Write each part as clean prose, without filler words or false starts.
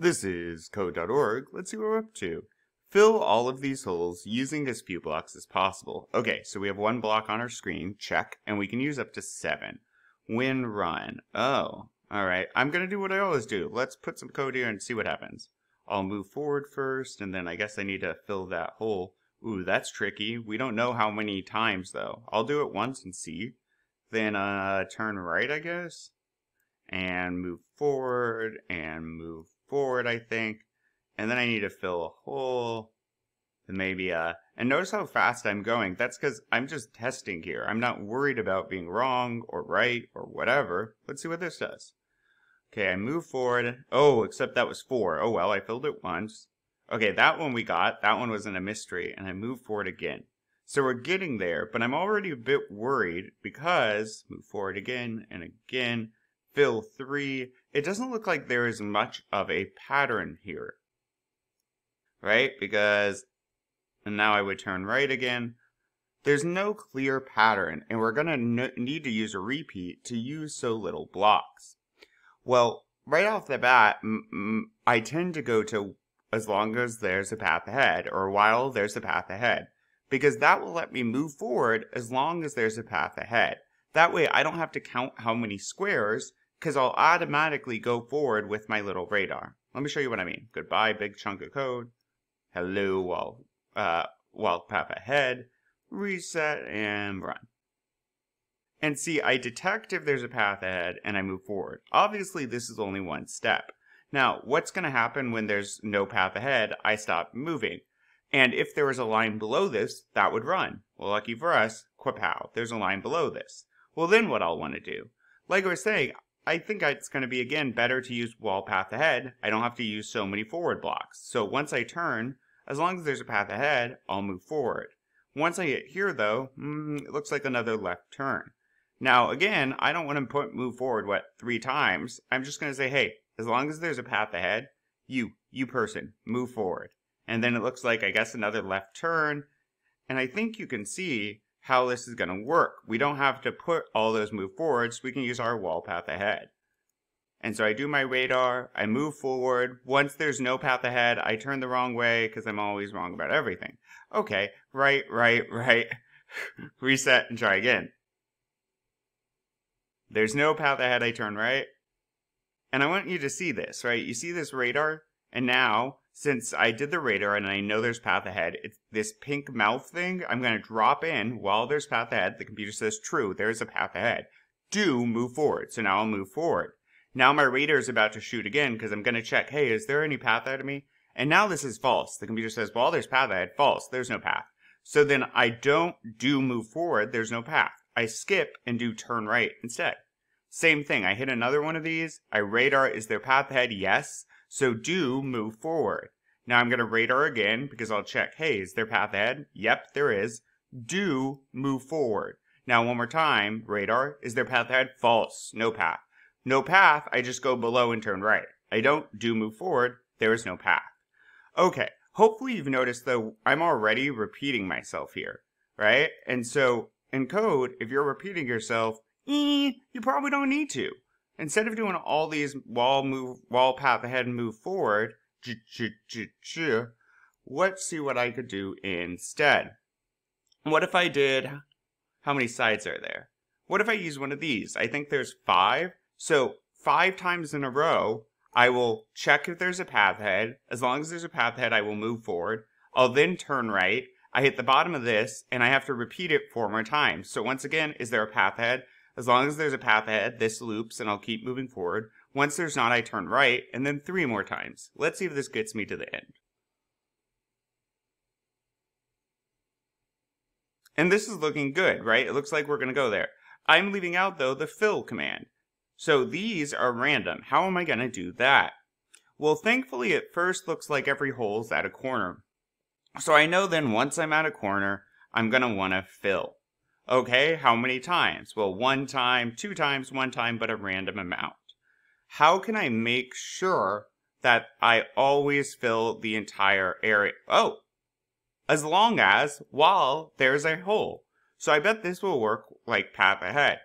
This is Code.org. Let's see what we're up to. Fill all of these holes using as few blocks as possible. Okay, so we have one block on our screen, check, and we can use up to 7. When run, oh, all right. I'm gonna do what I always do. Let's put some code here and see what happens. I'll move forward first, and then I guess I need to fill that hole. Ooh, that's tricky. We don't know how many times though. I'll do it once and see. Then turn right, I guess, and move forward and move forward, I think. And then I need to fill a hole, and maybe and notice how fast I'm going. That's because I'm just testing here. I'm not worried about being wrong or right or whatever. Let's see what this does. Okay, I move forward. Oh, except that was 4. Oh well, I filled it once. Okay, that one we got. That one wasn't a mystery, and I move forward again. So we're getting there, but I'm already a bit worried because move forward again and again, fill 3. It doesn't look like there is much of a pattern here. Right? Because, and now I would turn right again. There's no clear pattern, and we're gonna need to use a repeat to use so little blocks. Well, right off the bat, I tend to go to as long as there's a path ahead, or while there's a path ahead, because that will let me move forward as long as there's a path ahead. That way I don't have to count how many squares, because I'll automatically go forward with my little radar. Let me show you what I mean. Goodbye, big chunk of code. Hello, while path ahead, reset and run. And see, I detect if there's a path ahead and I move forward. Obviously, this is only one step. Now, what's going to happen when there's no path ahead? I stop moving. And if there was a line below this, that would run. Well, lucky for us, quapow, there's a line below this. Well, then what I'll want to do? Like I was saying, I think it's going to be, again, better to use while path ahead. I don't have to use so many forward blocks. So once I turn, as long as there's a path ahead, I'll move forward. Once I get here, though, it looks like another left turn. Now, again, I don't want to move forward, what, 3 times. I'm just going to say, hey, as long as there's a path ahead, you person, move forward. And then it looks like, I guess, another left turn. And I think you can see how this is going to work. We don't have to put all those move forwards. We can use our wall path ahead. And so I do my radar. I move forward. Once there's no path ahead, I turn the wrong way because I'm always wrong about everything. Okay, right. Reset and try again. There's no path ahead. I turn right. And I want you to see this, right? You see this radar? And now, since I did the radar and I know there's path ahead, it's this pink mouth thing, I'm going to drop in while there's path ahead. The computer says, true, there is a path ahead. Do move forward. So now I'll move forward. Now my radar is about to shoot again because I'm going to check, hey, is there any path ahead of me? And now this is false. The computer says, well, there's path ahead. False. There's no path. So then I don't move forward. There's no path. I skip and do turn right instead. Same thing. I hit another one of these. I radar. Is there path ahead? Yes. So do move forward. Now I'm going to radar again because I'll check, hey, is there path ahead? Yep, there is. Do move forward. Now one more time, radar, is there path ahead? False, no path. No path, I just go below and turn right. I don't do move forward, there is no path. Okay, hopefully you've noticed though, I'm already repeating myself here, right? And so in code, if you're repeating yourself, you probably don't need to. Instead of doing all these wall path ahead and move forward, let's see what I could do instead. What if I did, how many sides are there? What if I use one of these? I think there's 5. So 5 times in a row, I will check if there's a path ahead. As long as there's a path ahead, I will move forward. I'll then turn right. I hit the bottom of this and I have to repeat it 4 more times. So once again, is there a path ahead? As long as there's a path ahead, this loops and I'll keep moving forward. Once there's not, I turn right, and then 3 more times. Let's see if this gets me to the end. And this is looking good, right? It looks like we're going to go there. I'm leaving out, though, the fill command. So these are random. How am I going to do that? Well, thankfully, it first looks like every hole's at a corner. So I know then once I'm at a corner, I'm going to want to fill. Okay, how many times? Well, 1 time, 2 times, 1 time, but a random amount. How can I make sure that I always fill the entire area? Oh, as long as while there's a hole. So I bet this will work like path ahead.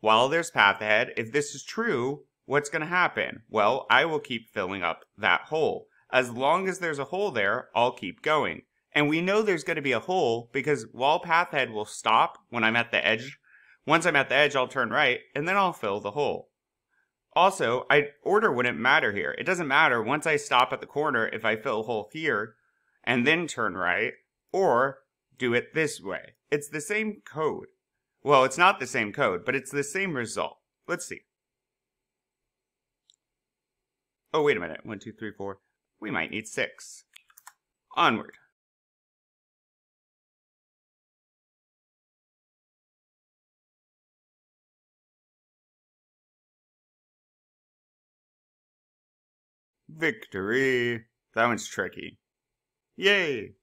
While there's path ahead, if this is true, what's going to happen? Well, I will keep filling up that hole. As long as there's a hole there, I'll keep going. And we know there's going to be a hole because wall path head will stop when I'm at the edge. Once I'm at the edge, I'll turn right, and then I'll fill the hole. Also, order wouldn't matter here. It doesn't matter once I stop at the corner if I fill a hole here and then turn right or do it this way. It's the same code. Well, it's not the same code, but it's the same result. Let's see. Oh, wait a minute. 1, 2, 3, 4. We might need 6. Onward. Victory. That one's tricky. Yay!